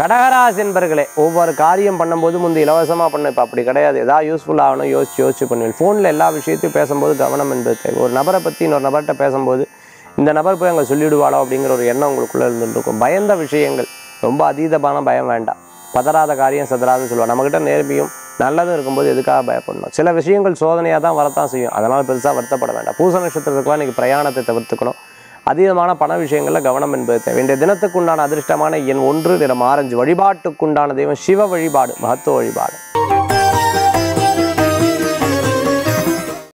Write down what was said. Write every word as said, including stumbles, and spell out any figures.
கடகராசி என்பர்களே, ஒவ்வொரு காரியம் பண்ணும்போதும் வந்து இலவசமாக பண்ண இப்போ அப்படி கிடையாது. ஏதாவது யூஸ்ஃபுல் ஆகணும் யோசிச்சு யோசிச்சு பண்ணுவேன். ஃபோனில் எல்லா விஷயத்தையும் பேசும்போது கவனம் என்பது தேவை. ஒரு நபரை பற்றி இன்னொரு நபர்கிட்ட பேசும்போது இந்த நபர் போய் அங்கே சொல்லிவிடுவாளோ அப்படிங்கிற ஒரு எண்ணம் உங்களுக்குள்ளே இருந்துருக்கும். பயந்த விஷயங்கள் ரொம்ப அதீதமான பயம் வேண்டாம். பதறாத காரியம் சதறாதுன்னு சொல்லுவாள். நம்மக்கிட்ட நேர்மையும் நல்லதும் இருக்கும்போது எதுக்காக பயப்படணும்? சில விஷயங்கள் சோதனையாக தான் வரத்தான் செய்யும். அதனால் பெருசாக வருத்தப்பட வேண்டாம். பூச நட்சத்திரத்துக்குலாம் இன்றைக்கி பிரயாணத்தை தவிர்த்துக்கணும். அதீதமான பண விஷயங்களில் கவனம் என்பது தேவை. இன்றைய தினத்துக்குண்டான அதிர்ஷ்டமான எண் ஒன்று, நிறம் ஆரஞ்சு. வழிபாட்டுக்குண்டான தெய்வம் சிவ வழிபாடு, மகத்துவ வழிபாடு.